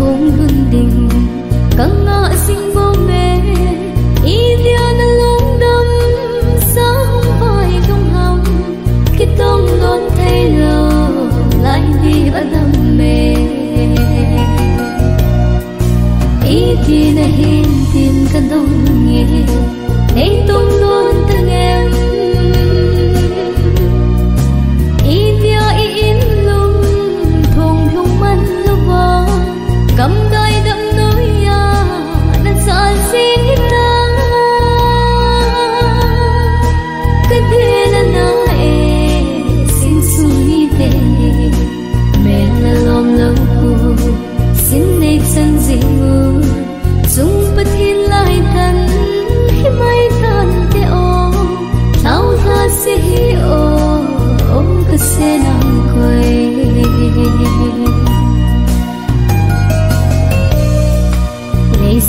vốn gương đình căng ngã sinh vô mê ý điên lòng đâm xa không phải không hồng khi tông non thay lâu lại đi vẫn đam mê ý thì này hiền tin cần đông nghe thấy tung luôn thân em ý theo ý in lung thùng lung mân lúc vò cầm gai đậm nỗi nhà đã sợ xin ta cái thế là nỗi xin xuống đi về mẹ là lòng lâu cô xin nếp sân dị mưu dùng bất thiên lại thân khi mai thân thế ô tháo ra sẽ hi ô ông cứ sẽ nằm quay ngày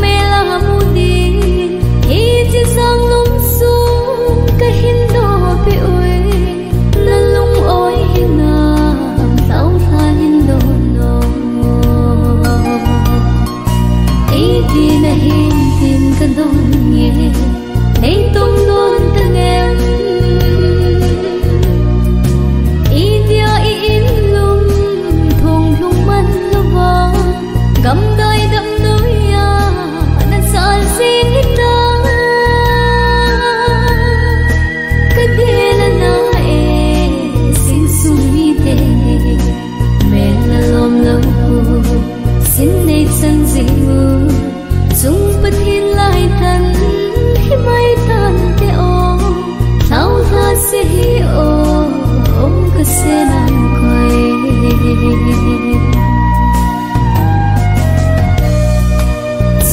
mê là mu đi ý chỉ rằng lung sung cái hình đó bị ôi là lung ôi hình à tao thay hình đồ nô ý thì là hình tìm cần đông nghe thấy tung luôn thân em ý theo ý in lung thùng lung mắt lung vò cầm tay đậm núi à đã sợ xin ta cái thế là na e xin xuống đi về mẹ là lòng lâu cô xin nếp sân dị mưu dùng bất thiên lại thân khi mai thân thế ô tháo ra sẽ hi ô ông cứ sẽ nằm quay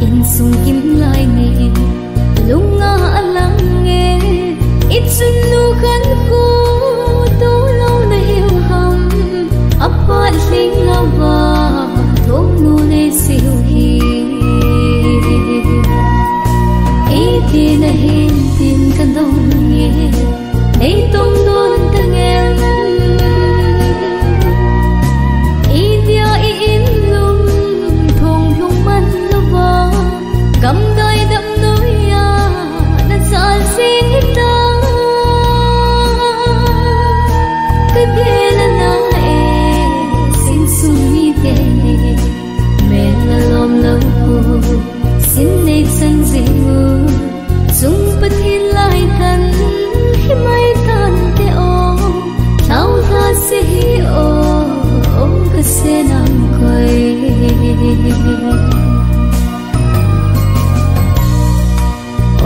in sung kim lại nghe lúc ngỡ lắng nghe ít xuân nu khăn khô tố lâu nay hiểu hầm ấp vội linh lao vào thốn nu nay siêu hi khi này hình tin cần đông nghe thấy tung luôn thân em ý theo ý in lung thùng lung mắt lúc vò cầm tay đậm nỗi nhà đã sợ xin ta cái thế là na e xin xuống đi về mẹ là lòng lâu cô xin nếp sân dị mưu dùng bất thiên lại thân khi mai thân thế ô tháo ra sẽ hi ô ông cứ sẽ nằm quay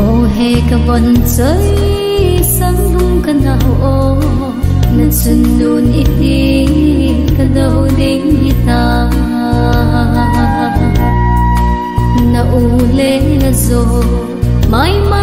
ô hè cả vần rơi sáng đúng cả nào ô nên xuân luôn ít đi cả đâu đến ta nào lê là rồi mãi mãi